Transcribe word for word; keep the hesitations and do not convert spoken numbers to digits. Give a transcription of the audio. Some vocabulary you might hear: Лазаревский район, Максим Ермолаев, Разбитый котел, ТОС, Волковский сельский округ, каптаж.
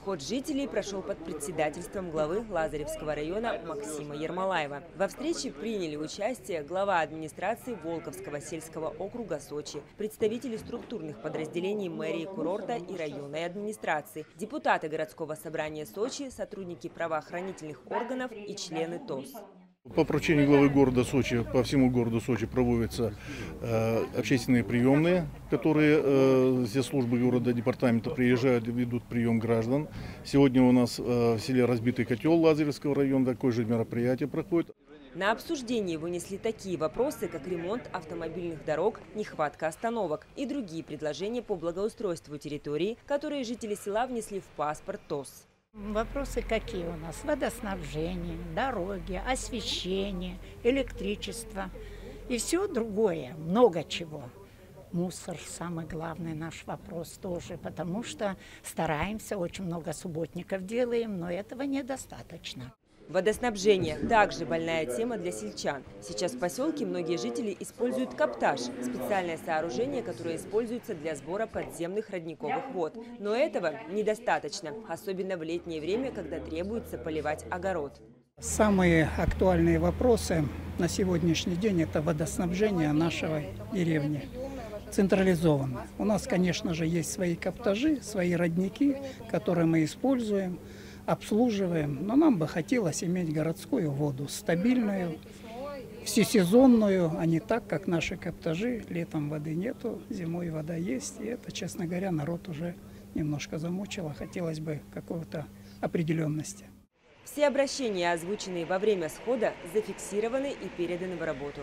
Сход жителей прошел под председательством главы Лазаревского района Максима Ермолаева. Во встрече приняли участие глава администрации Волковского сельского округа Сочи, представители структурных подразделений мэрии курорта и районной администрации, депутаты городского собрания Сочи, сотрудники правоохранительных органов и члены ТОС. По поручению главы города Сочи, по всему городу Сочи проводятся э, общественные приемные, которые э, все службы города, департамента приезжают и ведут прием граждан. Сегодня у нас э, в селе Разбитый котел Лазаревского района такое же мероприятие проходит. На обсуждении вынесли такие вопросы, как ремонт автомобильных дорог, нехватка остановок и другие предложения по благоустройству территории, которые жители села внесли в паспорт ТОС. Вопросы какие у нас? Водоснабжение, дороги, освещение, электричество и все другое, много чего. Мусор – самый главный наш вопрос тоже, потому что стараемся, очень много субботников делаем, но этого недостаточно. Водоснабжение – также больная тема для сельчан. Сейчас в поселке многие жители используют каптаж – специальное сооружение, которое используется для сбора подземных родниковых вод. Но этого недостаточно, особенно в летнее время, когда требуется поливать огород. Самые актуальные вопросы на сегодняшний день – это водоснабжение нашего деревни. Централизованно. У нас, конечно же, есть свои каптажи, свои родники, которые мы используем. Обслуживаем, но нам бы хотелось иметь городскую воду, стабильную, всесезонную, а не так, как наши каптажи. Летом воды нету, зимой вода есть. И это, честно говоря, народ уже немножко замучило. Хотелось бы какого-то определенности. Все обращения, озвученные во время схода, зафиксированы и переданы в работу.